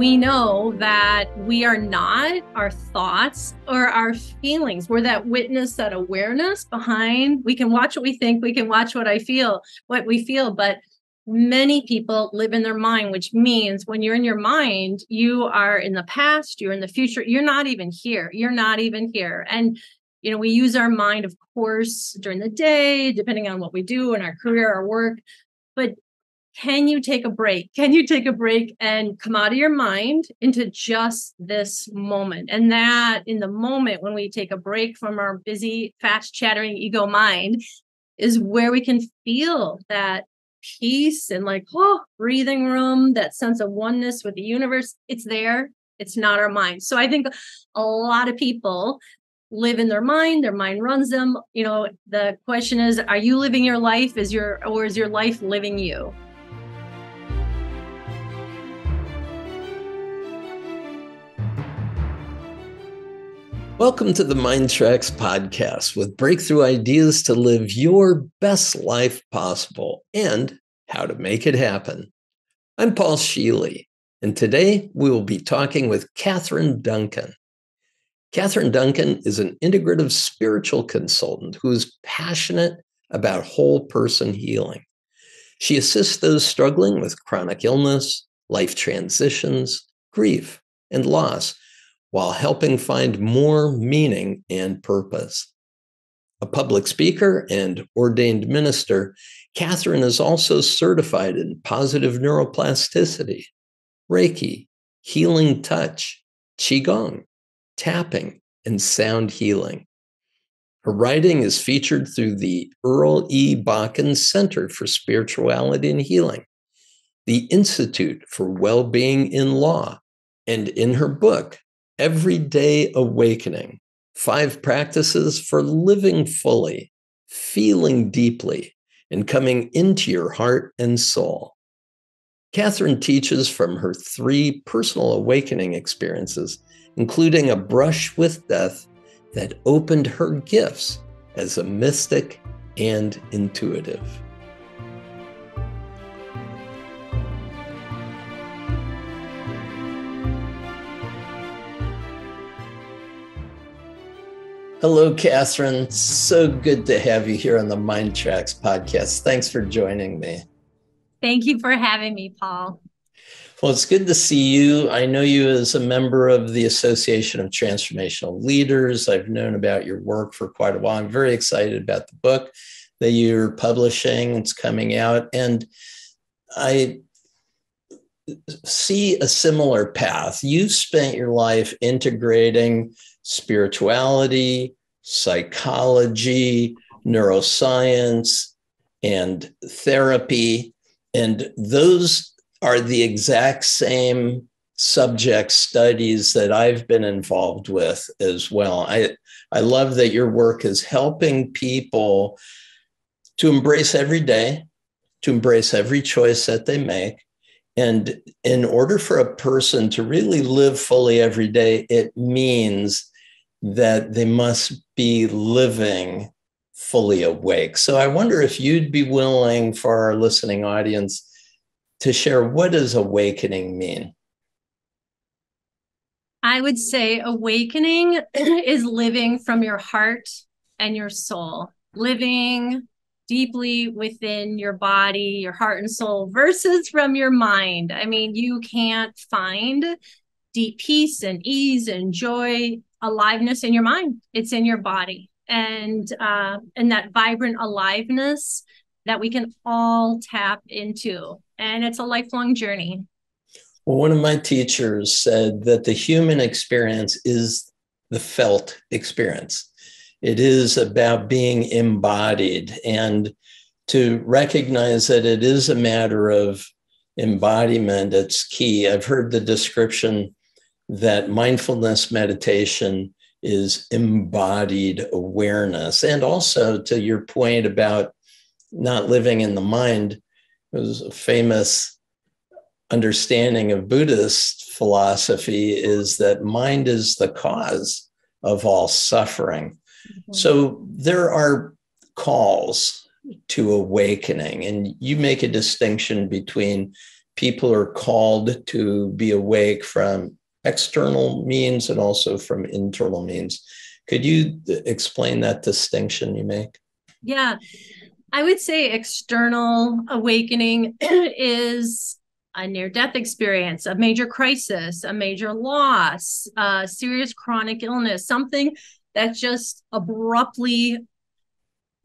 we know that we are not our thoughts or our feelings. We're that witness, that awareness behind. We can watch what we think, we can watch what we feel, but many people live in their mind, which means when you're in your mind, you are in the past, you're in the future, you're not even here. You're not even here. And, you know, we use our mind, of course, during the day, depending on what we do in our career, our work. But can you take a break? Can you take a break and come out of your mind into just this moment? And that in the moment when we take a break from our busy, fast chattering ego mind is where we can feel that peace and like, oh, breathing room, that sense of oneness with the universe. It's there. It's not our mind. So I think a lot of people live in their mind runs them. You know, the question is, are you living your life? Is your life living you? Welcome to the MINDTRX podcast with breakthrough ideas to live your best life possible and how to make it happen. I'm Paul Scheele, and today we will be talking with Catherine Duncan. Catherine Duncan is an integrative spiritual consultant who is passionate about whole person healing. She assists those struggling with chronic illness, life transitions, grief, and loss, while helping find more meaning and purpose. A public speaker and ordained minister, Catherine is also certified in positive neuroplasticity, Reiki, healing touch, Qigong, tapping, and sound healing. Her writing is featured through the Earl E. Bakken Center for Spirituality and Healing, the Institute for Well-Being in Law, and in her book, Everyday Awakening, 5 Practices for Living Fully, Feeling Deeply, and Coming into Your Heart and Soul. Catherine teaches from her 3 personal awakening experiences, including a brush with death that opened her gifts as a mystic and intuitive. Hello, Catherine. So good to have you here on the MINDTRX podcast. Thanks for joining me. Thank you for having me, Paul. Well, it's good to see you. I know you as a member of the Association of Transformational Leaders. I've known about your work for quite a while. I'm very excited about the book that you're publishing. It's coming out. And I see a similar path. You've spent your life integrating spirituality, psychology, neuroscience, and therapy. And those are the exact same subject studies that I've been involved with as well. I love that your work is helping people to embrace every day, to embrace every choice that they make. And in order for a person to really live fully every day, it means that they must be living fully awake. So I wonder if you'd be willing for our listening audience to share, what does awakening mean? I would say awakening is living from your heart and your soul, living deeply within your body, your heart and soul versus from your mind. I mean, you can't find deep peace and ease and joy, aliveness in your mind. It's in your body. And that vibrant aliveness that we can all tap into. And it's a lifelong journey. Well, one of my teachers said that the human experience is the felt experience. It is about being embodied, and to recognize that it is a matter of embodiment, it's key. I've heard the description that mindfulness meditation is embodied awareness. And also to your point about not living in the mind, it was a famous understanding of Buddhist philosophy is that mind is the cause of all suffering. Mm-hmm. So there are calls to awakening, and you make a distinction between people are called to be awake from external means and also from internal means. Could you explain that distinction you make? Yeah, I would say external awakening is a near-death experience, a major crisis, a major loss, serious chronic illness, something that just abruptly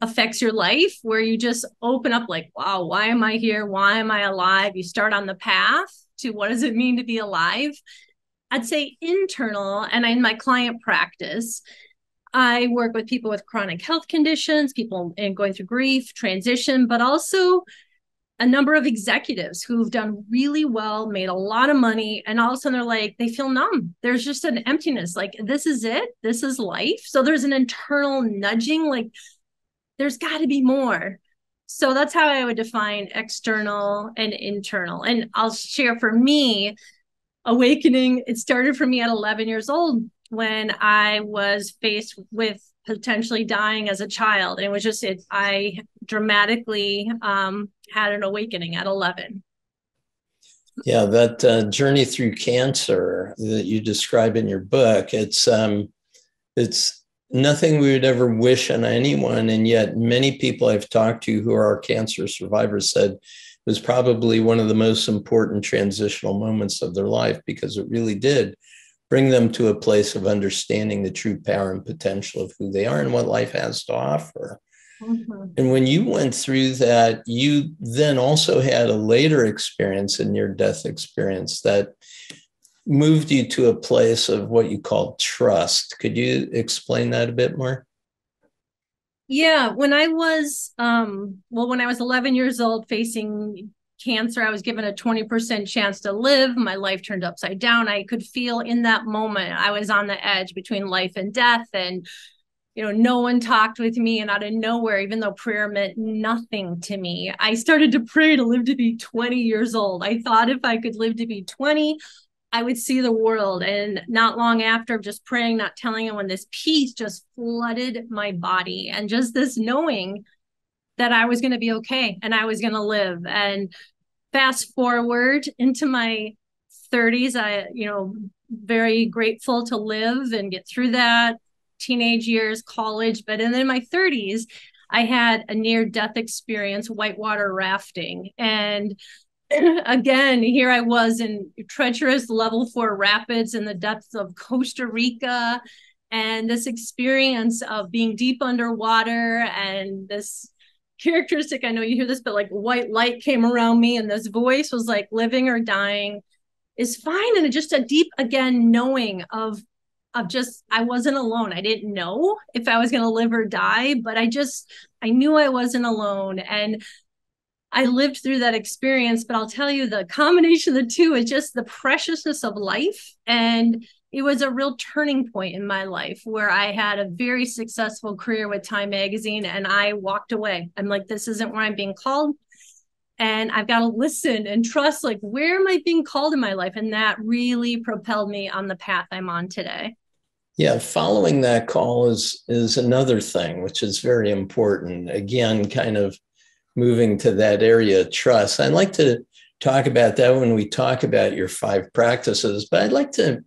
affects your life, where you just open up like, wow, why am I here? Why am I alive? You start on the path to what does it mean to be alive? I'd say internal, and in my client practice, I work with people with chronic health conditions, people going through grief, transition, but also a number of executives who've done really well, made a lot of money, and all of a sudden they're like, they feel numb. There's just an emptiness, like, this is it, this is life. So there's an internal nudging, like, there's got to be more. So that's how I would define external and internal. And I'll share, for me, awakening, it started for me at 11 years old when I was faced with potentially dying as a child. And it was just, I dramatically had an awakening at 11. Yeah, that journey through cancer that you describe in your book, it's nothing we would ever wish on anyone. And yet many people I've talked to who are cancer survivors said it was probably one of the most important transitional moments of their life, because it really did bring them to a place of understanding the true power and potential of who they are and what life has to offer. Mm-hmm. And when you went through that, you then also had a later experience, a near-death experience, that moved you to a place of what you call trust. Could you explain that a bit more? Yeah, when I was, when I was 11 years old facing cancer, I was given a 20% chance to live. My life turned upside down. I could feel in that moment, I was on the edge between life and death, and no one talked with me, and out of nowhere, even though prayer meant nothing to me, I started to pray to live to be 20 years old. I thought if I could live to be 20, I would see the world. And not long after just praying, not telling anyone, this peace just flooded my body. And just this knowing that I was going to be okay and I was going to live. And fast forward into my 30s, I, very grateful to live and get through that. Teenage years, college, but then in my 30s, I had a near-death experience, whitewater rafting. And again, here I was in treacherous level 4 rapids in the depths of Costa Rica. And this experience of being deep underwater, and this characteristic, I know you hear this, but like white light came around me, and this voice was like, living or dying is fine. And just a deep, again, knowing of just, I wasn't alone. I didn't know if I was going to live or die, but I knew I wasn't alone. And I lived through that experience, but I'll tell you, the combination of the two is just the preciousness of life. And it was a real turning point in my life, where I had a very successful career with Time Magazine, and I walked away. I'm like, this isn't where I'm being called. And I've got to listen and trust, like, where am I being called in my life? And that really propelled me on the path I'm on today. Yeah, following that call is another thing, which is very important. Again, kind of moving to that area of trust. I'd like to talk about that when we talk about your 5 practices, but I'd like to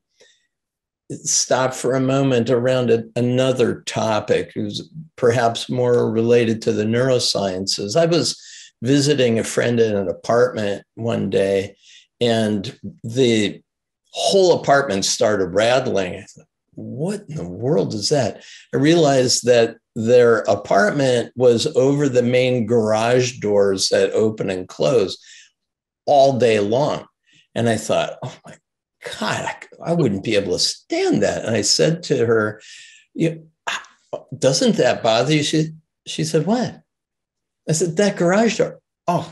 stop for a moment around another topic who's perhaps more related to the neurosciences. I was visiting a friend in an apartment one day, and the whole apartment started rattling. I thought, what in the world is that? I realized that their apartment was over the main garage doors that open and close all day long. And I thought, oh my God, I wouldn't be able to stand that. And I said to her, doesn't that bother you? She said, what? I said, that garage door. Oh,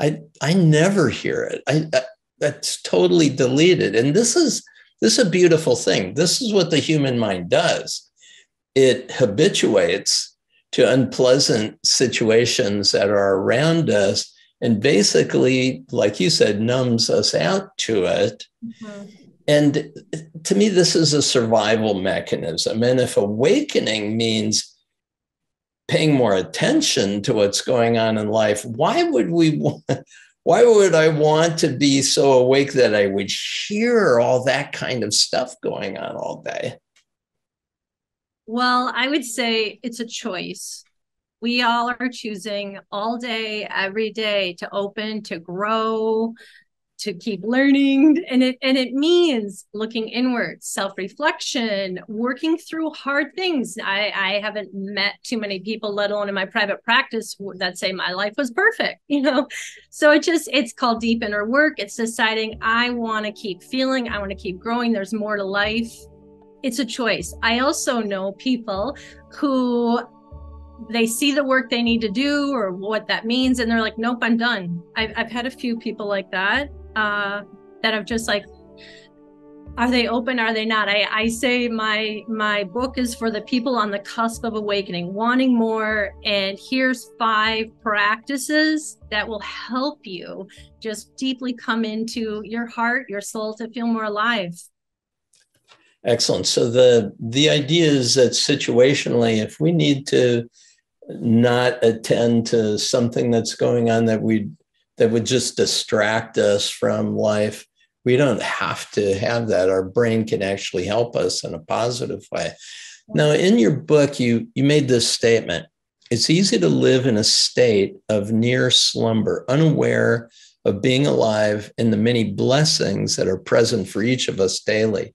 I never hear it. That's totally deleted. And this is a beautiful thing. This is what the human mind does. It habituates to unpleasant situations that are around us, and basically, like you said, numbs us out to it. Mm-hmm. And to me, this is a survival mechanism. And if awakening means paying more attention to what's going on in life, why would we want Why would I want to be so awake that I would hear all that kind of stuff going on all day? Well, I would say it's a choice. We all are choosing all day, every day to open, to grow, to keep learning. And it means looking inward, self-reflection, working through hard things. I haven't met too many people, let alone in my private practice, that say my life was perfect, you know? So it's called deep inner work. It's deciding I want to keep feeling, I want to keep growing. There's more to life. It's a choice. I also know people who they see the work they need to do or what that means, and they're like, nope, I'm done. I've had a few people like that. That I'm just like, are they open? Are they not? I say my book is for the people on the cusp of awakening, wanting more. And here's 5 practices that will help you just deeply come into your heart, your soul, to feel more alive. Excellent. So the idea is that situationally, if we need to not attend to something that's going on that would just distract us from life, we don't have to have that. Our brain can actually help us in a positive way. Now, in your book, you made this statement. It's easy to live in a state of near slumber, unaware of being alive and the many blessings that are present for each of us daily.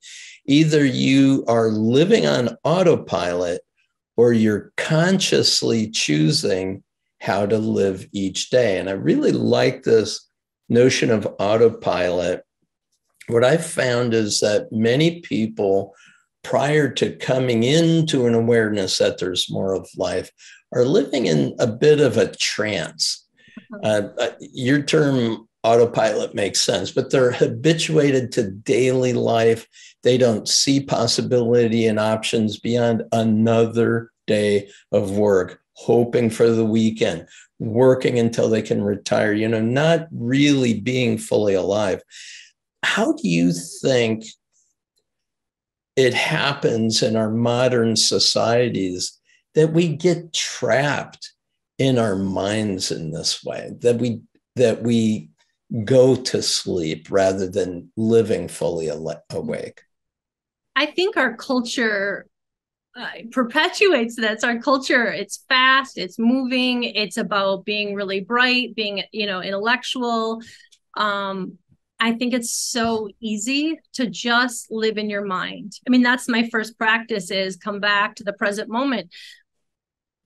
Either you are living on autopilot or you're consciously choosing how to live each day. And I really like this notion of autopilot. What I've found is that many people, prior to coming into an awareness that there's more of life, are living in a bit of a trance. Your term autopilot makes sense, but they're habituated to daily life. They don't see possibility and options beyond another day of work, hoping for the weekend, working until they can retire, you know, not really being fully alive. How do you think it happens in our modern societies that we get trapped in our minds in this way, that we go to sleep rather than living fully awake? I think our culture perpetuates that. It's our culture. It's fast, it's moving, it's about being really bright, being, you know, intellectual. I think it's so easy to just live in your mind. I mean, that's my first practice, is come back to the present moment.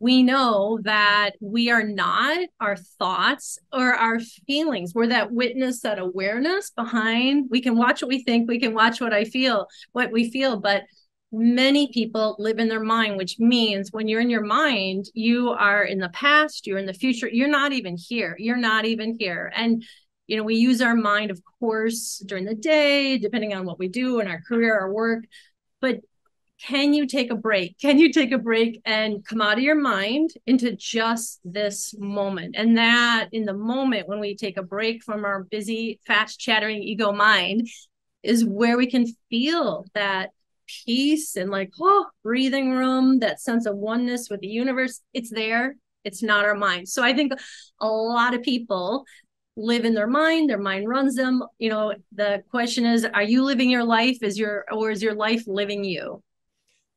We know that we are not our thoughts or our feelings. We're that witness, that awareness behind. We can watch what we think, we can watch what we feel, but many people live in their mind, which means when you're in your mind, you are in the past, you're in the future, you're not even here. You're not even here. And, you know, we use our mind, of course, during the day, depending on what we do in our career, our work. But can you take a break? Can you take a break and come out of your mind into just this moment? And that in the moment, when we take a break from our busy, fast chattering ego mind, is where we can feel that peace and, like, oh, breathing room, that sense of oneness with the universe. It's there. It's not our mind. So I think a lot of people live in their mind runs them. You know, the question is, are you living your life? Is your life living you?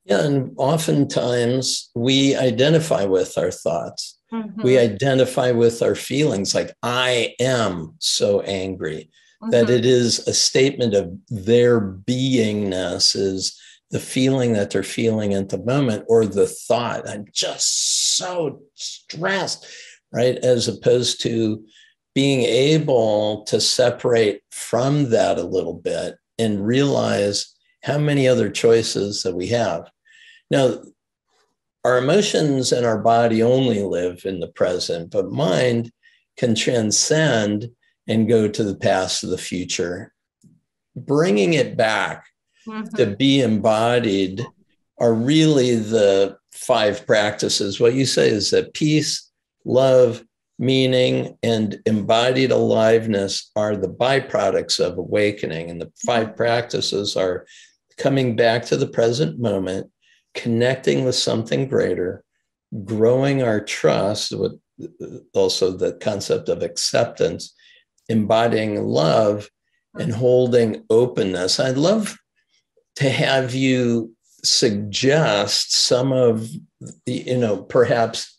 Yeah. And oftentimes we identify with our thoughts. Mm-hmm. We identify with our feelings, like, I am so angry. Mm-hmm. That it is a statement of their beingness, is the feeling that they're feeling at the moment, or the thought, I'm just so stressed, right? As opposed to being able to separate from that a little bit and realize how many other choices that we have. Now, our emotions and our body only live in the present, but mind can transcend and go to the past, of the future, bringing it back to be embodied. Are really the 5 practices. What you say is that peace, love, meaning, and embodied aliveness are the byproducts of awakening. And the 5 practices are coming back to the present moment, connecting with something greater, growing our trust, with also the concept of acceptance, embodying love and holding openness. I'd love to have you suggest some of the, perhaps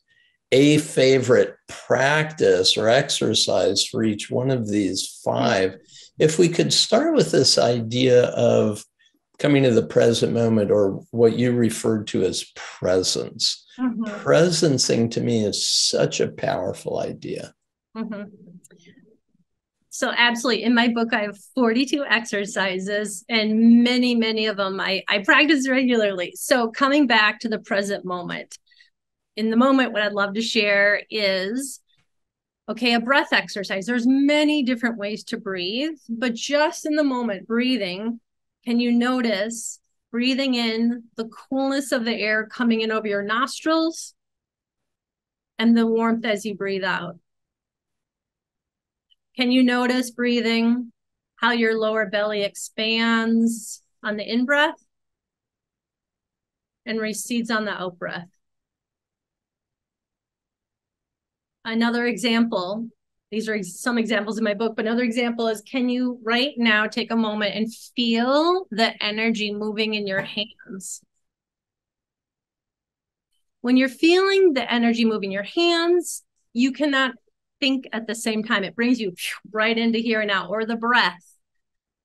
a favorite practice or exercise for each one of these five. If we could start with this idea of coming to the present moment, or what you referred to as presence. Mm-hmm. Presencing to me is such a powerful idea. Mm-hmm. So absolutely. In my book, I have 42 exercises, and many, many of them I practice regularly. So coming back to the present moment. In the moment, what I'd love to share is, okay, a breath exercise. There's many different ways to breathe, but just in the moment, breathing, can you notice breathing in the coolness of the air coming in over your nostrils and the warmth as you breathe out? Can you notice breathing, how your lower belly expands on the in-breath and recedes on the out-breath? Another example, these are some examples in my book, but another example is, can you right now take a moment and feel the energy moving in your hands? When you're feeling the energy moving your hands, you cannot think at the same time. It brings you right into here and now, or the breath.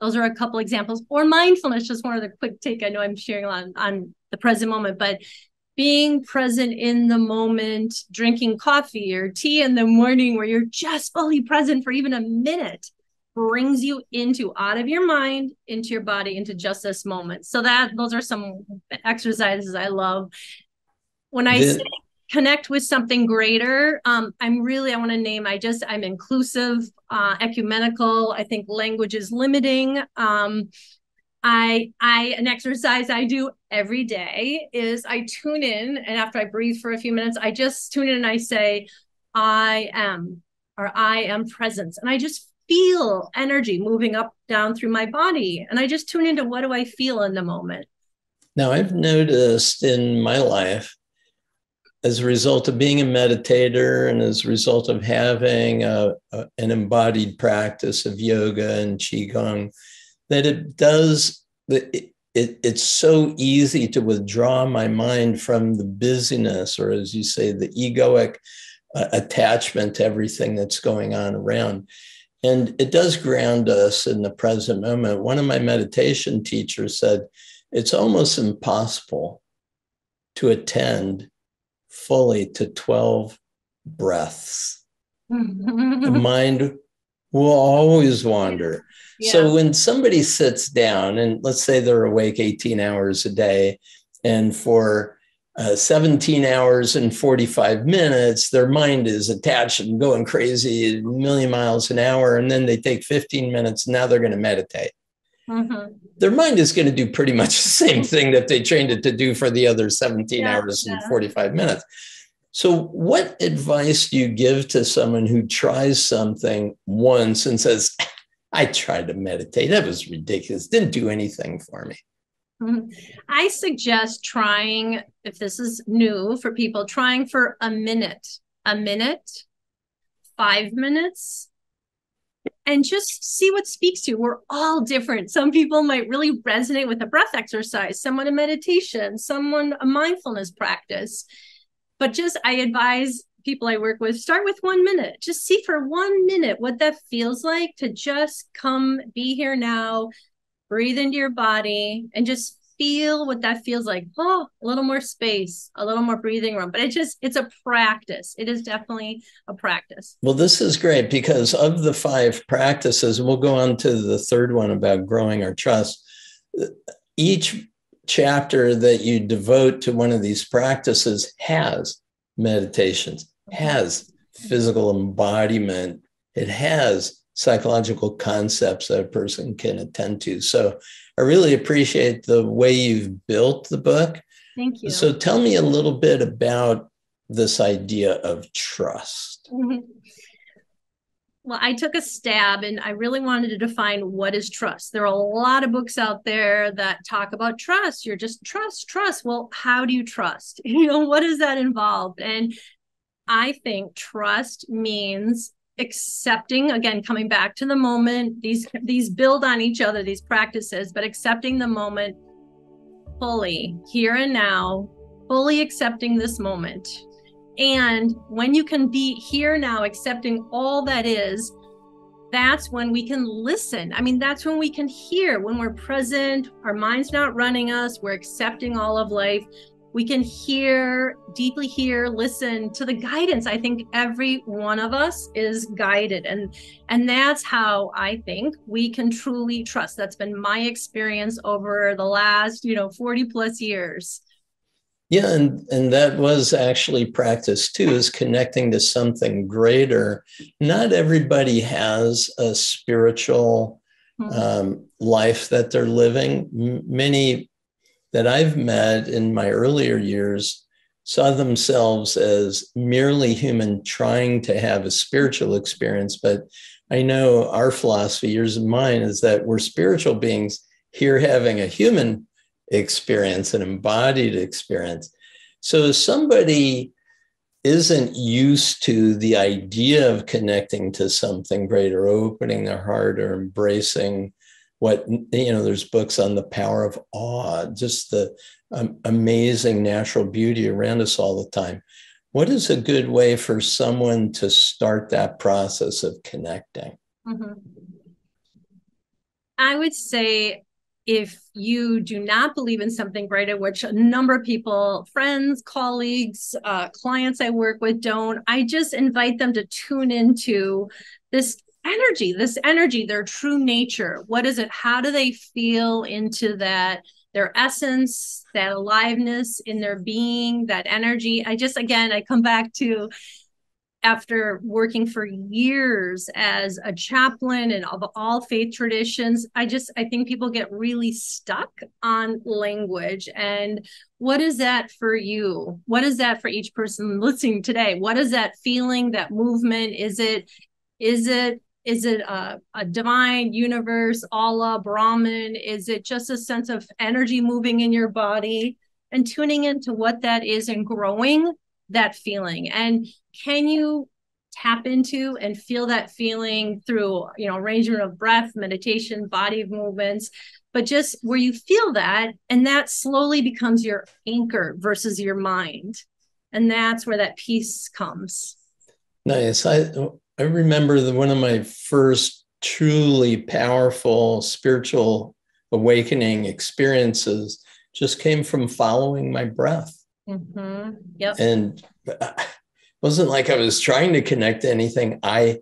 Those are a couple examples. Or mindfulness, just one of the quick take. I know I'm sharing a lot on the present moment, but being present in the moment, drinking coffee or tea in the morning where you're just fully present for even a minute, brings you into, out of your mind, into your body, into just this moment. So that those are some exercises I love. When I say connect with something greater. I'm inclusive, ecumenical. I think language is limiting. An exercise I do every day is I tune in, and after I breathe for a few minutes, I just tune in and I say, I am, or I am presence. And I just feel energy moving up, down through my body. And I just tune into, what do I feel in the moment? Now, I've noticed in my life, as a result of being a meditator and as a result of having an embodied practice of yoga and qigong, that it's so easy to withdraw my mind from the busyness, or as you say, the egoic attachment to everything that's going on around. And it does ground us in the present moment. One of my meditation teachers said, it's almost impossible to attend fully to 12 breaths. The mind will always wander. Yeah. So when somebody sits down, and let's say they're awake 18 hours a day, and for 17 hours and 45 minutes, their mind is attached and going crazy, a million miles an hour, and then they take 15 minutes, and now they're going to meditate. Mm-hmm. Their mind is going to do pretty much the same thing that they trained it to do for the other 17 hours and 45 minutes. So what advice do you give to someone who tries something once and says, I tried to meditate, that was ridiculous, didn't do anything for me? Mm-hmm. I suggest trying, if this is new for people, trying for a minute, 5 minutes, and just see what speaks to you. We're all different. Some people might really resonate with a breath exercise, someone a meditation, someone a mindfulness practice. But just, I advise people I work with, start with 1 minute. Just see for 1 minute what that feels like to just come be here now, breathe into your body, and just feel what that feels like. Oh, a little more space, a little more breathing room. But it's a practice. It is definitely a practice. Well, this is great, because of the five practices, we'll go on to the third one about growing our trust. Each chapter that you devote to one of these practices has meditations, has physical embodiment. It has psychological concepts that a person can attend to. So I really appreciate the way you've built the book. Thank you. So tell me a little bit about this idea of trust. Well, I took a stab, and I really wanted to define what is trust. There are a lot of books out there that talk about trust. You're just trust. Well, how do you trust? What does that involve? And I think trust means accepting, again, coming back to the moment, these build on each other, these practices, but accepting the moment fully, here and now, fully accepting this moment. And when you can be here now, accepting all that is, that's when we can listen. I mean, that's when we can hear, when we're present, our mind's not running us, we're accepting all of life. We can hear, deeply hear, listen to the guidance. I think every one of us is guided. And that's how I think we can truly trust. That's been my experience over the last, 40 plus years. Yeah, and that was actually practice too, is connecting to something greater. Not everybody has a spiritual life that they're living. Many that I've met in my earlier years saw themselves as merely human trying to have a spiritual experience. But I know our philosophy, yours and mine, is that we're spiritual beings here having a human experience, an embodied experience. So if somebody isn't used to the idea of connecting to something greater, opening their heart or embracing what, there's books on the power of awe, just the amazing natural beauty around us all the time. What is a good way for someone to start that process of connecting? I would say, if you do not believe in something greater, which a number of people, friends, colleagues, clients I work with don't, I just invite them to tune into this energy, their true nature. What is it? How do they feel into that, their essence, that aliveness in their being, that energy? I come back to, after working for years as a chaplain and of all faith traditions, I think people get really stuck on language. And what is that for you? What is that for each person listening today? What is that feeling, that movement? Is it a divine universe, Allah, Brahman? Is it just a sense of energy moving in your body? And tuning into what that is and growing that feeling. And can you tap into and feel that feeling through, arrangement of breath, meditation, body movements, but just where you feel that, and that slowly becomes your anchor versus your mind. And that's where that peace comes. Nice. I remember that one of my first truly powerful spiritual awakening experiences just came from following my breath. Mm-hmm. Yep. And it wasn't like I was trying to connect to anything. I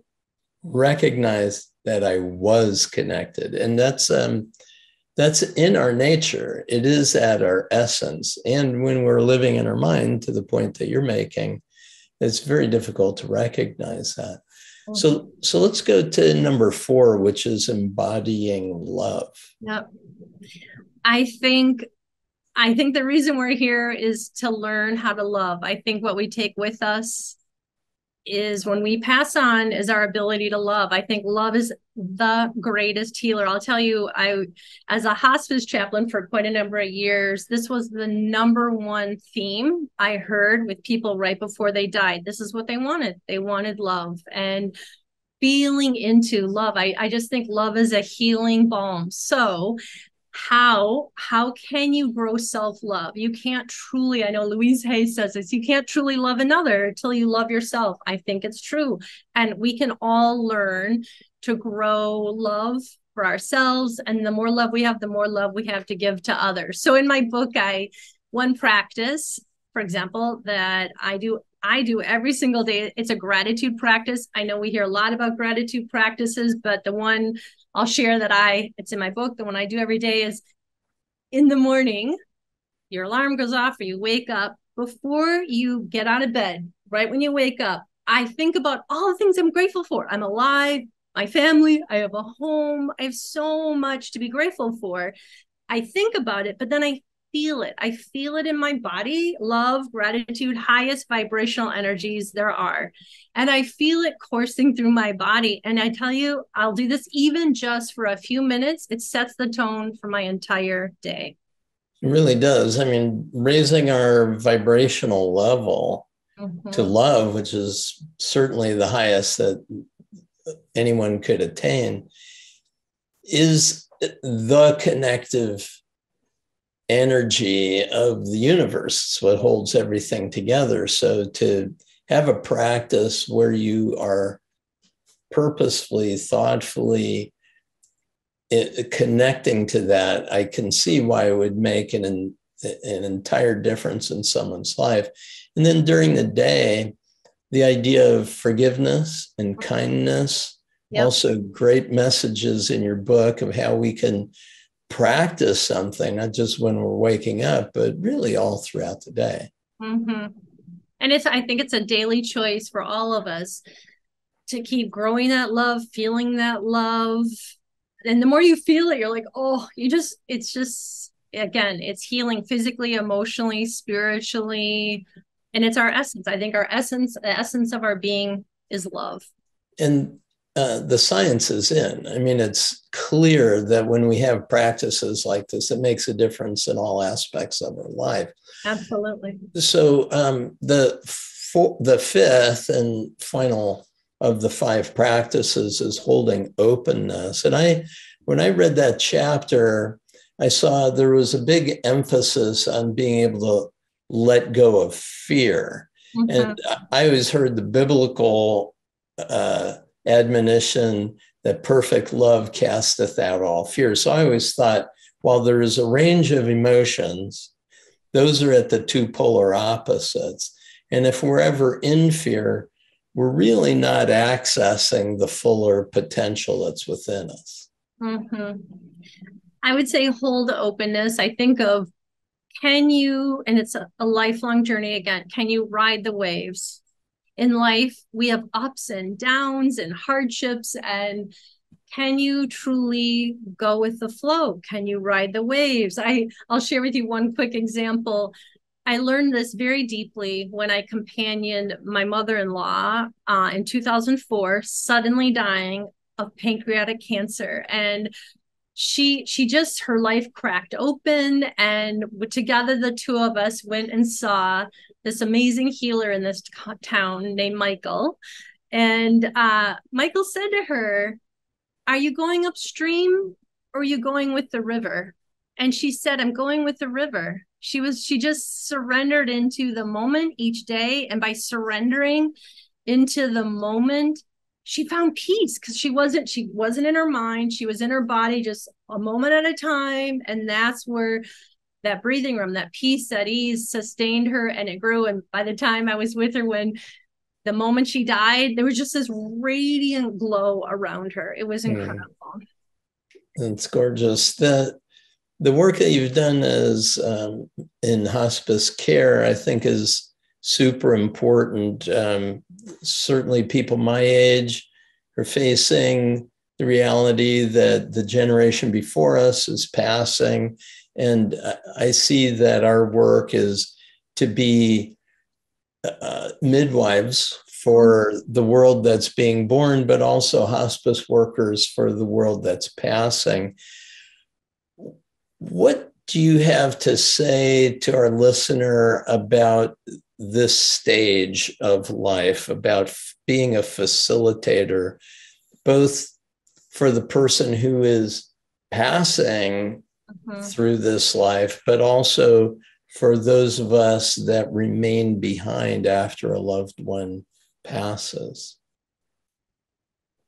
recognized that I was connected. And that's in our nature. It is at our essence. And when we're living in our mind, to the point that you're making, it's very difficult to recognize that. Mm-hmm. So let's go to number 4, which is embodying love. Yep. I think the reason we're here is to learn how to love. I think what we take with us is when we pass on is our ability to love. I think love is the greatest healer. I'll tell you, as a hospice chaplain for quite a number of years, this was the number one theme I heard with people right before they died. This is what they wanted. They wanted love and feeling into love. I just think love is a healing balm. So how can you grow self-love? You can't truly, I know Louise Hay says this, you can't truly love another until you love yourself. I think it's true. And we can all learn to grow love for ourselves. And the more love we have, the more love we have to give to others. So in my book, one practice, for example, that I do every single day, it's a gratitude practice. I know we hear a lot about gratitude practices, but the one I'll share that it's in my book, the one I do every day is in the morning, your alarm goes off or you wake up, before you get out of bed, right when you wake up, I think about all the things I'm grateful for. I'm alive, my family, I have a home, I have so much to be grateful for. I think about it, but then I feel it in my body, love, gratitude, highest vibrational energies there are. And I feel it coursing through my body. And I tell you, I'll do this even just for a few minutes. It sets the tone for my entire day. It really does. I mean, raising our vibrational level to love, which is certainly the highest that anyone could attain is the connective energy of the universe. It's what holds everything together. So to have a practice where you are purposefully, thoughtfully connecting to that, I can see why it would make an entire difference in someone's life. And then during the day, the idea of forgiveness and kindness, yep. Also great messages in your book of how we can practice something, not just when we're waking up, but really all throughout the day. Mm-hmm. And I think it's a daily choice for all of us to keep growing that love, feeling that love. And the more you feel it, you're like, oh, it's just, again, it's healing physically, emotionally, spiritually. And it's our essence. I think the essence of our being is love. And the science is in. I mean, it's clear that when we have practices like this, it makes a difference in all aspects of our life. Absolutely. So the fifth and final of the five practices is holding openness. And when I read that chapter, I saw there was a big emphasis on being able to let go of fear. Mm-hmm. And I always heard the biblical admonition that perfect love casteth out all fear. So I always thought, while there is a range of emotions, those are at the two polar opposites. And if we're ever in fear, we're really not accessing the fuller potential that's within us. Mm-hmm. I would say hold openness. I think of, can you, and it's a lifelong journey again, can you ride the waves? In life, we have ups and downs and hardships, and can you truly go with the flow? Can you ride the waves? I'll share with you one quick example. I learned this very deeply when I companioned my mother-in-law in 2004, suddenly dying of pancreatic cancer. And she just, her life cracked open, and together the two of us went and saw this amazing healer in this town named Michael. And Michael said to her, "Are you going upstream or are you going with the river?" And she said, "I'm going with the river." She just surrendered into the moment each day. And by surrendering into the moment, she found peace, because she wasn't in her mind. She was in her body, just a moment at a time. And that's where that breathing room, that peace, that ease sustained her, and it grew. And by the time I was with her, when the moment she died, there was just this radiant glow around her. It was incredible. It's gorgeous. The work that you've done is in hospice care, I think, is super important. Certainly people my age are facing the reality that the generation before us is passing. And I see that our work is to be midwives for the world that's being born, but also hospice workers for the world that's passing. What do you have to say to our listener about this stage of life, about being a facilitator, both for the person who is passing through this life, but also for those of us that remain behind after a loved one passes?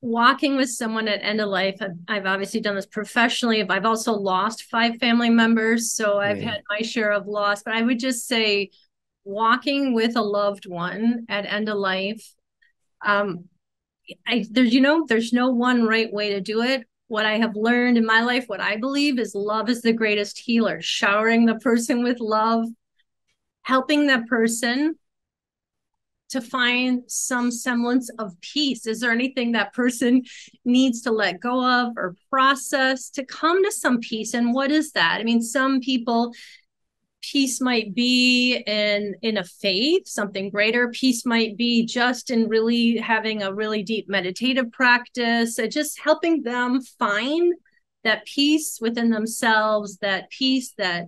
Walking with someone at end of life, I've obviously done this professionally. I've also lost 5 family members, so I've had my share of loss. But I would just say, walking with a loved one at end of life, there's no one right way to do it. What I have learned in my life, what I believe is love is the greatest healer. Showering the person with love, helping that person to find some semblance of peace. Is there anything that person needs to let go of or process to come to some peace? And what is that? I mean, some people, peace might be in a faith, something greater. Peace might be just in really having a really deep meditative practice, just helping them find that peace within themselves, that peace, that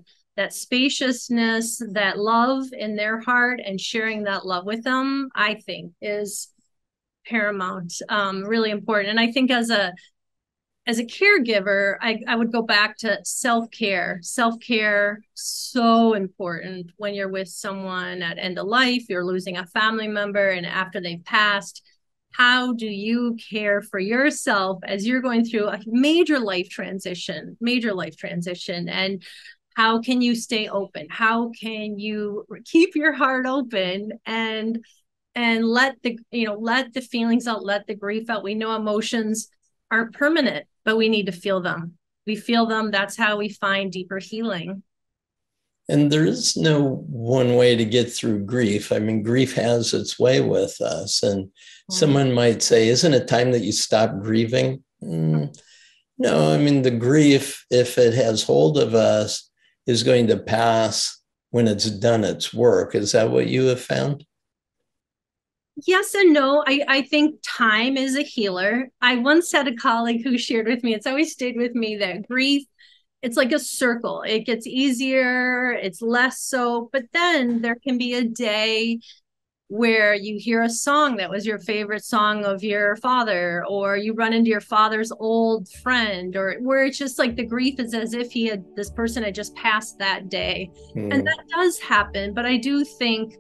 spaciousness, that love in their heart, and sharing that love with them, I think, is paramount, really important. And I think as a caregiver, I would go back to self-care. Self-care, so important when you're with someone at end of life, you're losing a family member, and after they've passed, how do you care for yourself as you're going through a major life transition? And how can you stay open? How can you keep your heart open and let the feelings out, let the grief out? We know emotions aren't permanent, but we need to feel them. We feel them. That's how we find deeper healing. And there is no one way to get through grief. I mean, grief has its way with us. And someone might say, isn't it time that you stop grieving? No, I mean, the grief, if it has hold of us, is going to pass when it's done its work. Is that what you have found? Yes and no. I think time is a healer. I once had a colleague who shared with me, it's always stayed with me, that grief, it's like a circle. It gets easier, it's less so, but then there can be a day where you hear a song that was your favorite song of your father, or you run into your father's old friend, or where it's just like the grief is as if this person had just passed that day. And that does happen, but I do think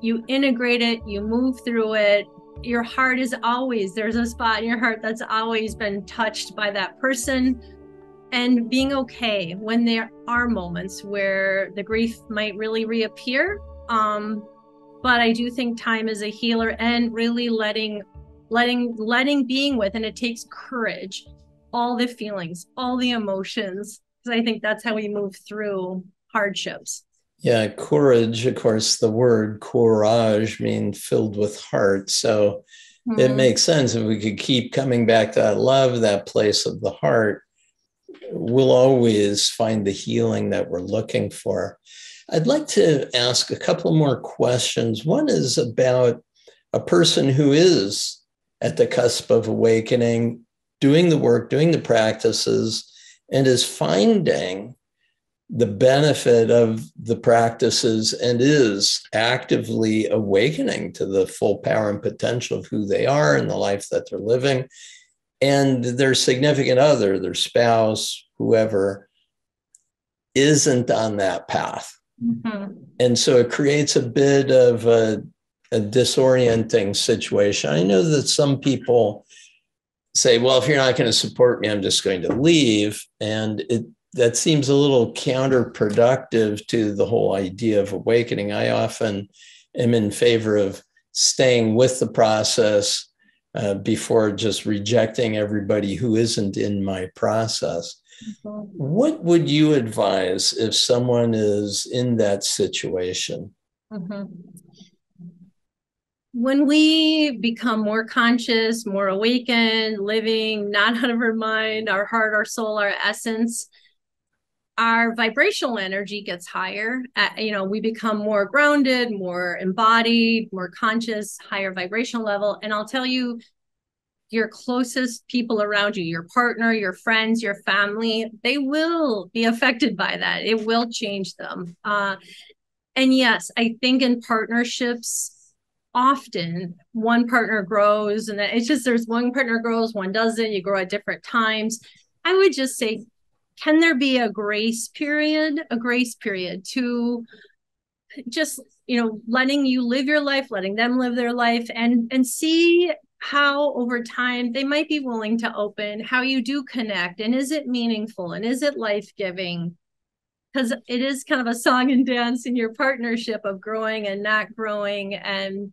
you integrate it, you move through it. Your heart is always, there's a spot in your heart that's always been touched by that person. And being okay when there are moments where the grief might really reappear. But I do think time is a healer, and really letting being with, and it takes courage, all the feelings, all the emotions, because I think that's how we move through hardships. Yeah, courage, of course, the word courage means filled with heart. So it makes sense if we could keep coming back to that love, that place of the heart, we'll always find the healing that we're looking for. I'd like to ask a couple more questions. One is about a person who is at the cusp of awakening, doing the work, doing the practices, and is finding the benefit of the practices and is actively awakening to the full power and potential of who they are and the life that they're living. And their significant other, their spouse, whoever, isn't on that path. And so it creates a bit of a disorienting situation. I know that some people say, well, if you're not going to support me, I'm just going to leave. And that seems a little counterproductive to the whole idea of awakening. I often am in favor of staying with the process before just rejecting everybody who isn't in my process. What would you advise if someone is in that situation? When we become more conscious, more awakened, living not out of our mind, our heart, our soul, our essence, our vibrational energy gets higher. We become more grounded, more embodied, more conscious, higher vibrational level. And I'll tell you, your closest people around you, your partner, your friends, your family, they will be affected by that. It will change them. And yes, I think in partnerships, often one partner grows and it's just, there's one partner grows, one doesn't, you grow at different times. I would just say, can there be a grace period to just, letting you live your life, letting them live their life, and see how over time they might be willing to open, how you do connect, and is it meaningful, and is it life-giving? Because it is kind of a song and dance in your partnership of growing and not growing, and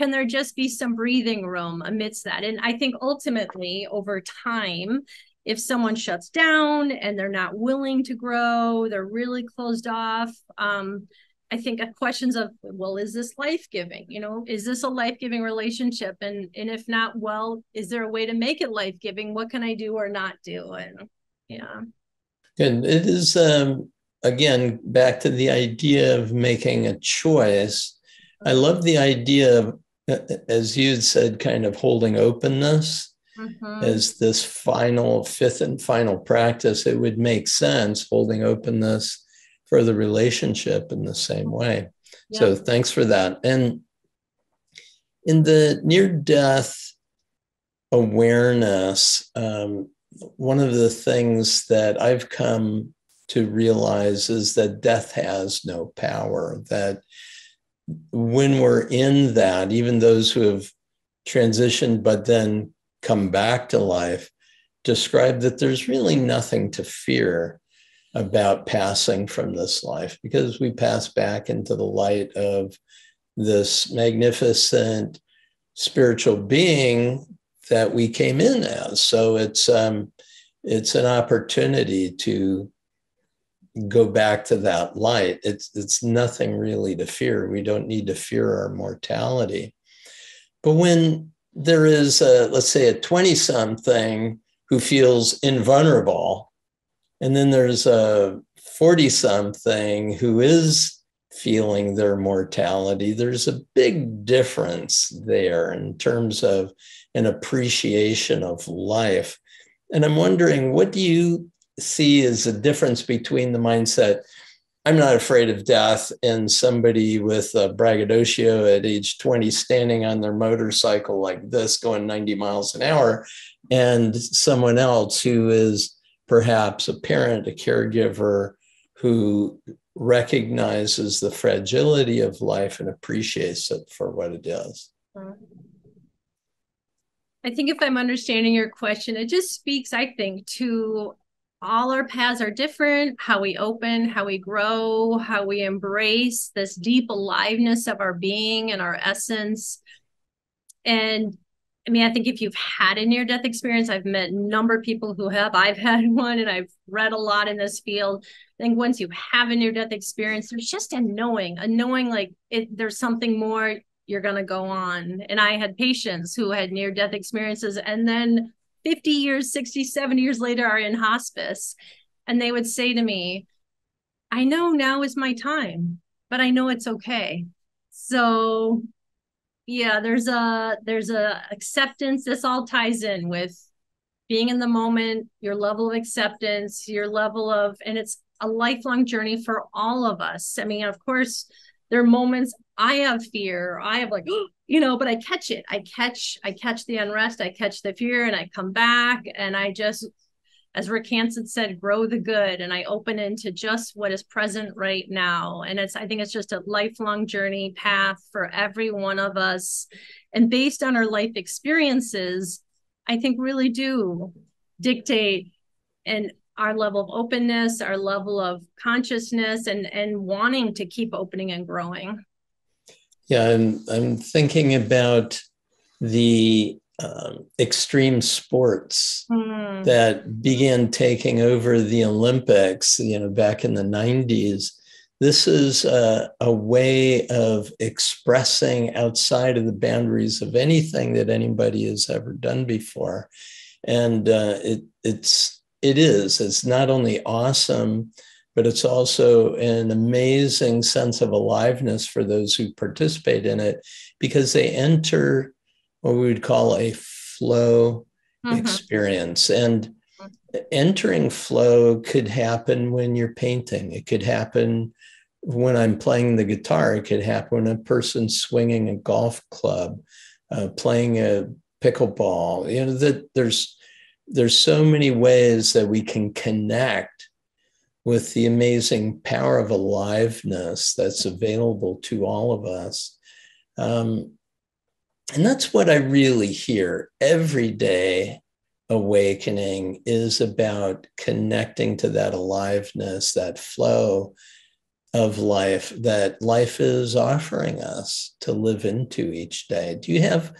can there just be some breathing room amidst that? And I think ultimately over time, if someone shuts down and they're not willing to grow, they're really closed off, I think questions of, well, is this life-giving? Is this a life-giving relationship? And if not, well, is there a way to make it life-giving? What can I do or not do? And yeah. And it is, again, back to the idea of making a choice. I love the idea of, as you said, kind of holding openness as this fifth and final practice. It would make sense holding openness for the relationship in the same way. Yeah. So thanks for that. And in the near-death awareness, one of the things that I've come to realize is that death has no power, that when we're in that, even those who have transitioned but then come back to life describe that there's really nothing to fear about passing from this life, because we pass back into the light of this magnificent spiritual being that we came in as. So it's an opportunity to go back to that light. It's nothing really to fear. We don't need to fear our mortality. But when there is, let's say, a 20-something who feels invulnerable, and then there's a 40-something who is feeling their mortality, there's a big difference there in terms of an appreciation of life. And I'm wondering, what do you see is the difference between the mindset, I'm not afraid of death, and somebody with a braggadocio at age 20 standing on their motorcycle like this going 90 miles an hour, and someone else who is perhaps a parent, a caregiver, who recognizes the fragility of life and appreciates it for what it is? I think if I'm understanding your question, it just speaks, I think, to all our paths are different, how we open, how we grow, how we embrace this deep aliveness of our being and our essence. And I mean, I think if you've had a near-death experience, I've met a number of people who have. I've had one, and I've read a lot in this field. I think once you have a near-death experience, there's just a knowing like there's something more, you're going to go on. And I had patients who had near-death experiences, and then 50 years, 60, 70 years later are in hospice. And they would say to me, I know now is my time, but I know it's okay. So yeah, there's a acceptance. This all ties in with being in the moment, your level of acceptance, your level of, and it's a lifelong journey for all of us. I mean, of course, there are moments I have fear. I have like, you know, but I catch it. I catch the unrest. I catch the fear, and I come back, and I just, as Rick Hansen said, grow the good. And I open into just what is present right now. And I think it's just a lifelong journey path for every one of us. And based on our life experiences, I think really do dictate and our level of openness, our level of consciousness, and wanting to keep opening and growing. Yeah, I'm thinking about the extreme sports that began taking over the Olympics, you know, back in the 90s. This is a way of expressing outside of the boundaries of anything that anybody has ever done before. And it's not only awesome, but it's also an amazing sense of aliveness for those who participate in it, because they enter what we would call a flow experience. And entering flow could happen when you're painting. It could happen when I'm playing the guitar. It could happen when a person's swinging a golf club, playing a pickleball. You know, that there's so many ways that we can connect with the amazing power of aliveness that's available to all of us. And that's what I really hear. Everyday awakening is about connecting to that aliveness, that flow of life that life is offering us to live into each day. Do you have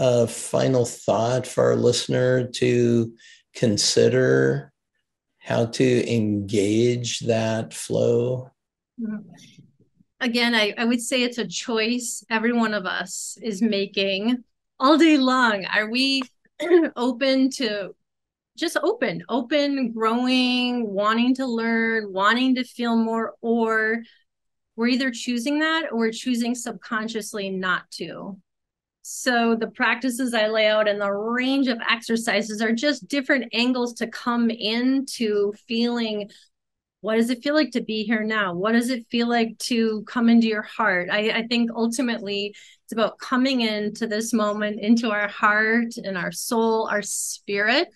a final thought for our listener to consider how to engage that flow? Again, I would say it's a choice every one of us is making all day long. Are we open to just open, growing, wanting to learn, wanting to feel more, or we're either choosing that or we're choosing subconsciously not to? So the practices I lay out and the range of exercises are just different angles to come into feeling What does it feel like to be here now? What does it feel like to come into your heart? I think ultimately it's about coming into this moment, into our heart and our soul, our spirit,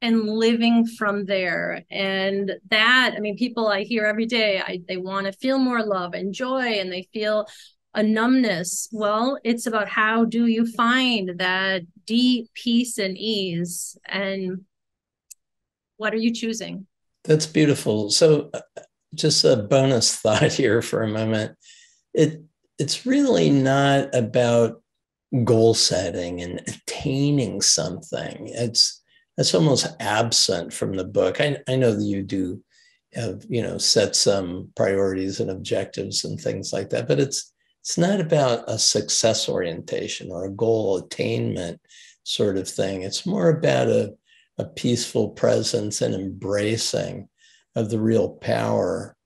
and living from there. And that, I mean, people I hear every day, they want to feel more love and joy, and they feel a numbness. Well, it's about how do you find that deep peace and ease, and what are you choosing? That's beautiful. So just a bonus thought here for a moment. It's really not about goal setting and attaining something. That's almost absent from the book. I know that you do have, set some priorities and objectives and things like that, but it's not about a success orientation or a goal attainment sort of thing. It's more about a peaceful presence and embracing of the real power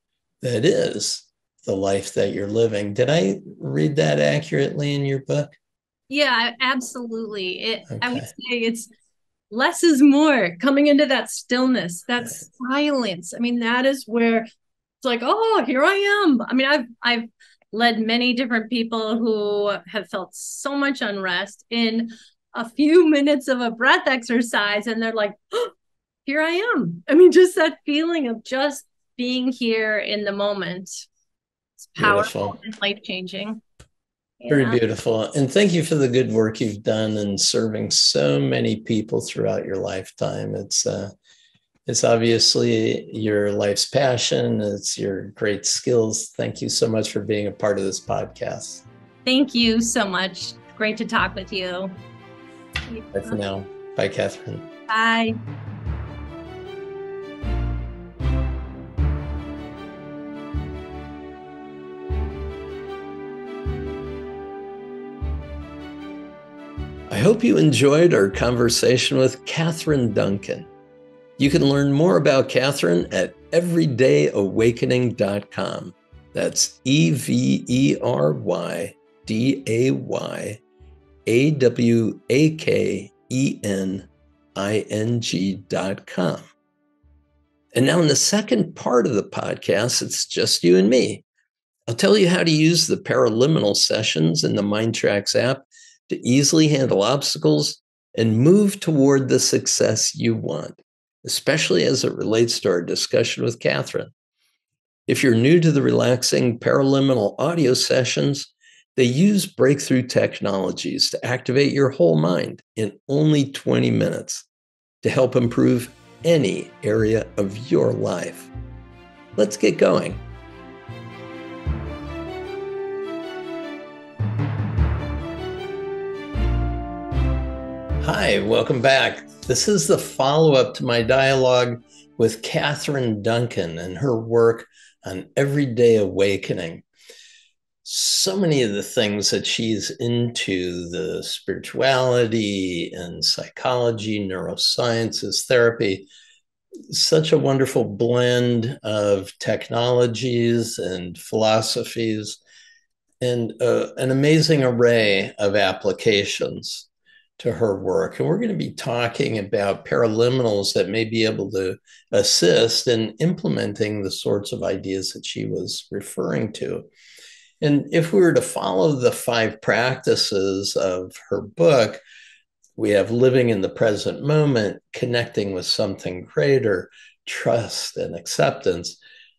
that is the life that you're living. Did I read that accurately in your book? Yeah, absolutely. Okay. I would say it's less is more, coming into that stillness, that silence. I mean, that is where it's like, oh, here I am. I mean, I've led many different people who have felt so much unrest in a few minutes of a breath exercise, and they're like, oh, here I am. I mean, just that feeling of just being here in the moment. It's powerful. Beautiful. And life-changing. Yeah. Very beautiful. And thank you for the good work you've done in serving so many people throughout your lifetime. It's obviously your life's passion. It's your great skills. Thank you so much for being a part of this podcast. Thank you so much. Great to talk with you. Bye for now. Bye, Catherine. Bye. I hope you enjoyed our conversation with Catherine Duncan. You can learn more about Catherine at EverydayAwakening.com. That's EverydayAwakening.com. And now in the second part of the podcast, it's just you and me. I'll tell you how to use the paraliminal sessions in the MINDTRX app to easily handle obstacles and move toward the success you want, especially as it relates to our discussion with Catherine. If you're new to the relaxing paraliminal audio sessions, they use breakthrough technologies to activate your whole mind in only 20 minutes to help improve any area of your life. Let's get going. Hi, welcome back. This is the follow-up to my dialogue with Catherine Duncan and her work on Everyday Awakening. So many of the things that she's into, the spirituality and psychology, neurosciences, therapy, such a wonderful blend of technologies and philosophies, and an amazing array of applications to her work. And we're going to be talking about paraliminals that may be able to assist in implementing the sorts of ideas that she was referring to. And if we were to follow the 5 practices of her book, we have living in the present moment, connecting with something greater, trust and acceptance,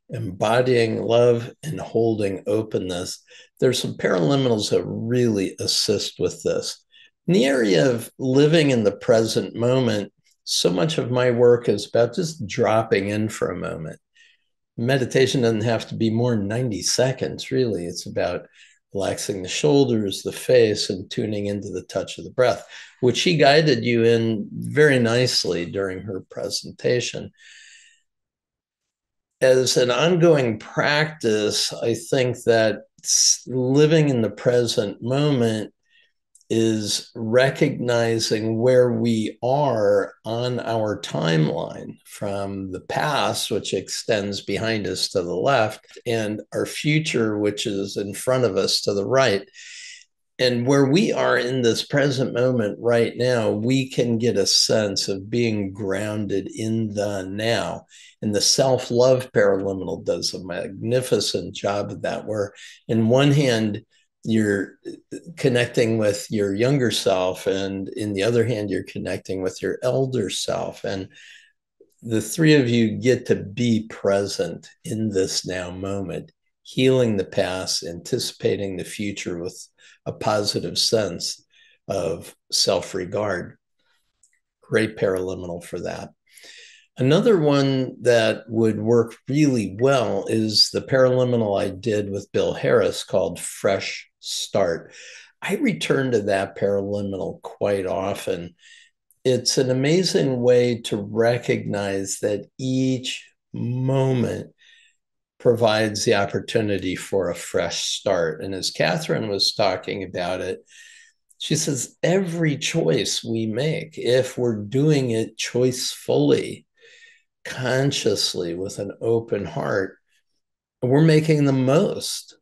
embodying love, and holding openness. There's some paraliminals that really assist with this. In the area of living in the present moment, so much of my work is about just dropping in for a moment. Meditation doesn't have to be more than 90 seconds, really. It's about relaxing the shoulders, the face, and tuning into the touch of the breath, which she guided you in very nicely during her presentation. As an ongoing practice, I think that living in the present moment is recognizing where we are on our timeline, from the past, which extends behind us to the left, and our future, which is in front of us to the right. And where we are in this present moment right now, we can get a sense of being grounded in the now. And the self-love paraliminal does a magnificent job of that, where in one hand, you're connecting with your younger self, and in the other hand, you're connecting with your elder self. And the three of you get to be present in this now moment, healing the past, anticipating the future with a positive sense of self-regard. Great paraliminal for that. Another one that would work really well is the paraliminal I did with Bill Harris called Fresh Start. I return to that paraliminal quite often. It's an amazing way to recognize that each moment provides the opportunity for a fresh start. And as Catherine was talking about it, she says, every choice we make, if we're doing it choicefully, consciously, with an open heart, we're making the most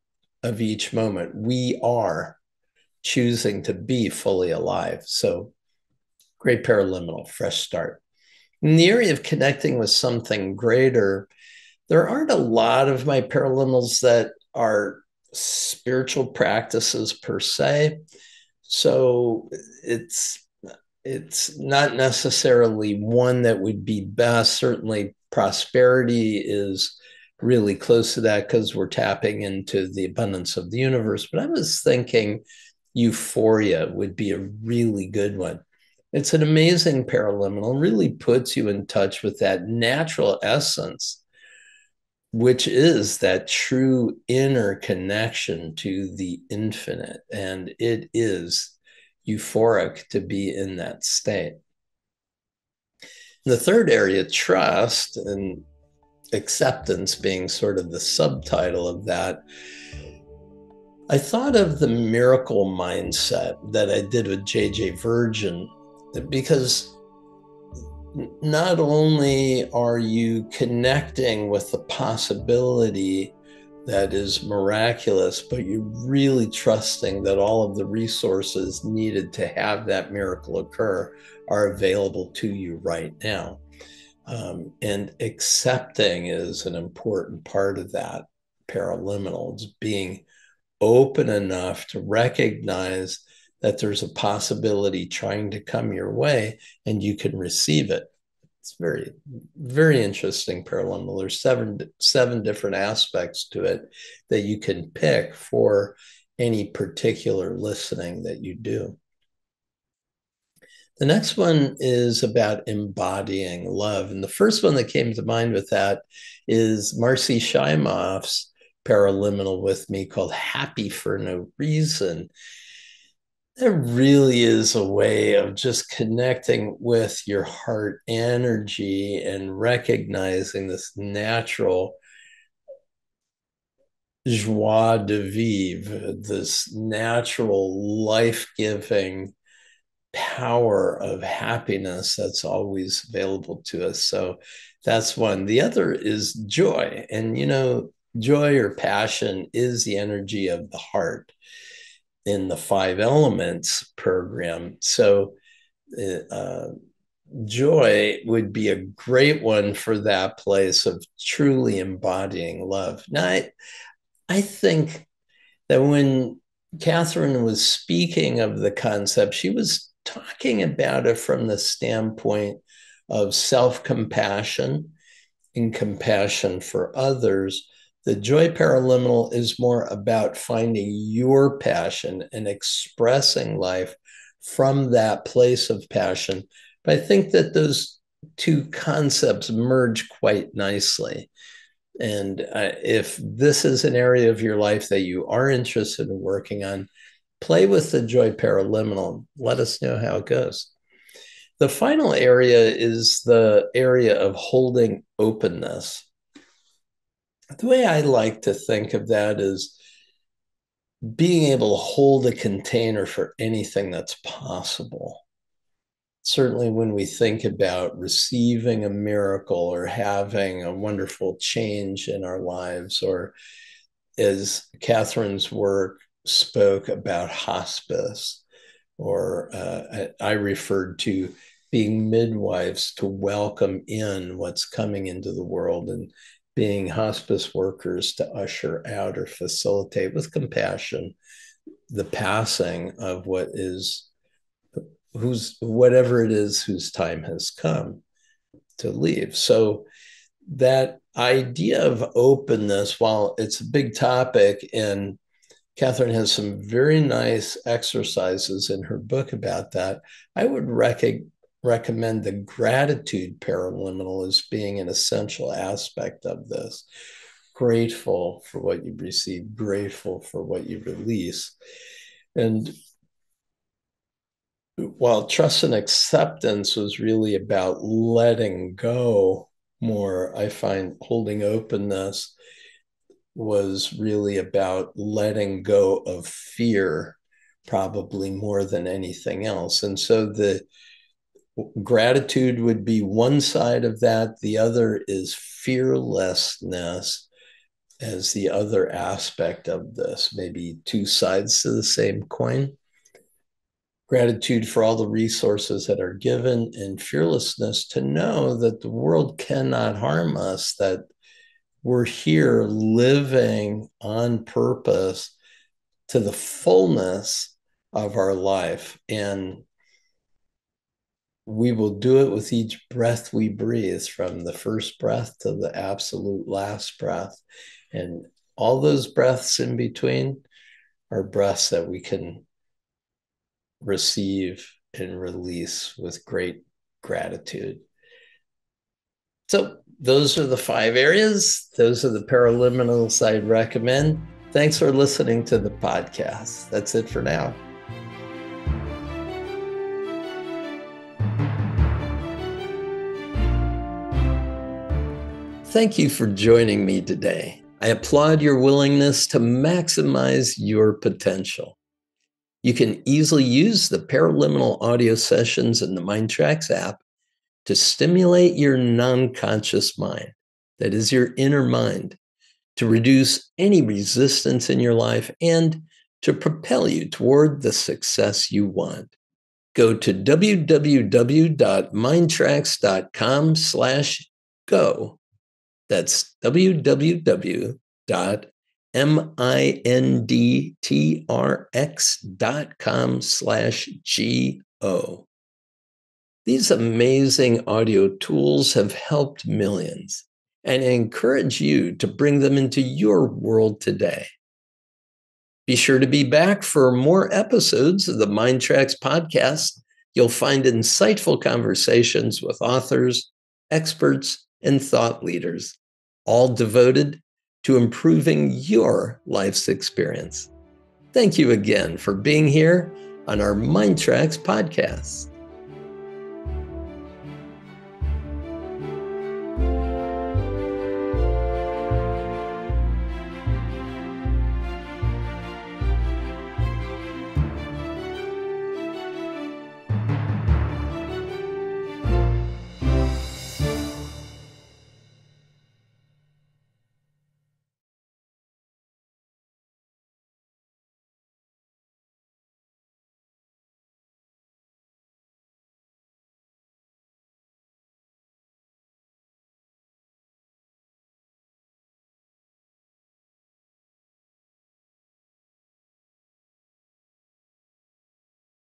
of each moment. We are choosing to be fully alive. So great paraliminal, fresh start. In the area of connecting with something greater, there aren't a lot of my paraliminals that are spiritual practices per se, so it's not necessarily one that would be best. Certainly prosperity is really close to that because we're tapping into the abundance of the universe, but I was thinking euphoria would be a really good one. It's an amazing paraliminal, really puts you in touch with that natural essence, which is that true inner connection to the infinite. And it is euphoric to be in that state. The third area, trust, and acceptance being sort of the subtitle of that, I thought of the miracle mindset that I did with JJ Virgin, because not only are you connecting with the possibility that is miraculous, but you're really trusting that all of the resources needed to have that miracle occur are available to you right now. And accepting is an important part of that paraliminal. It's being open enough to recognize that there's a possibility trying to come your way and you can receive it. It's very, very interesting paraliminal. There's seven different aspects to it that you can pick for any particular listening that you do. The next one is about embodying love. And the first one that came to mind with that is Marcy Shymoff's paraliminal with me called Happy for No Reason. That really is a way of just connecting with your heart energy and recognizing this natural joie de vivre, this natural life-giving power of happiness that's always available to us. So that's one. The other is joy. And, you know, joy or passion is the energy of the heart in the 5 Elements program. So joy would be a great one for that place of truly embodying love. Now, I think that when Catherine was speaking of the concept, she was talking about it from the standpoint of self-compassion and compassion for others. The joy paraliminal is more about finding your passion and expressing life from that place of passion. But I think that those two concepts merge quite nicely. And if this is an area of your life that you are interested in working on, play with the joy paraliminal. Let us know how it goes. The final area is the area of holding openness. The way I like to think of that is being able to hold a container for anything that's possible. Certainly when we think about receiving a miracle or having a wonderful change in our lives, or as Catherine's work spoke about hospice, or I referred to being midwives to welcome in what's coming into the world, and being hospice workers to usher out or facilitate with compassion the passing of what is, who's, whatever it is whose time has come to leave. So that idea of openness, while it's a big topic, and Catherine has some very nice exercises in her book about that, I would recommend the gratitude paraliminal as being an essential aspect of this. Grateful for what you receive, grateful for what you release. And while trust and acceptance was really about letting go more, I find holding openness was really about letting go of fear, probably more than anything else. And so the gratitude would be one side of that. The other is fearlessness as the other aspect of this, maybe two sides to the same coin. Gratitude for all the resources that are given, and fearlessness to know that the world cannot harm us, that we're here living on purpose to the fullness of our life. And we will do it with each breath we breathe, from the first breath to the absolute last breath. And all those breaths in between are breaths that we can receive and release with great gratitude. So those are the five areas. Those are the paraliminals I'd recommend. Thanks for listening to the podcast. That's it for now. Thank you for joining me today. I applaud your willingness to maximize your potential. You can easily use the paraliminal audio sessions in the MINDTRX app to stimulate your non-conscious mind, that is your inner mind, to reduce any resistance in your life and to propel you toward the success you want. Go to www.mindtrx.com/go. That's www.mindtrx.com/go. These amazing audio tools have helped millions, and I encourage you to bring them into your world today. Be sure to be back for more episodes of the MINDTRX podcast. You'll find insightful conversations with authors, experts, and thought leaders, all devoted to improving your life's experience. Thank you again for being here on our MINDTRX podcast.